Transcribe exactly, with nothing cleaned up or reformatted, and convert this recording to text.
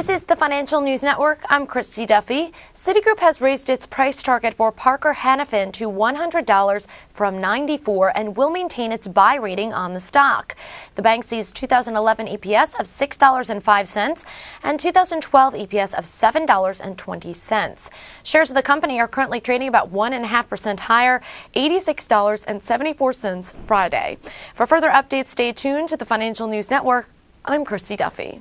This is the Financial News Network. I'm Christy Duffy. Citigroup has raised its price target for Parker Hannifin to one hundred dollars from ninety-four dollars and will maintain its buy rating on the stock. The bank sees two thousand eleven E P S of six dollars and five cents and two thousand twelve E P S of seven dollars and twenty cents. Shares of the company are currently trading about one point five percent higher, eighty-six dollars and seventy-four cents Friday. For further updates, stay tuned to the Financial News Network. I'm Christy Duffy.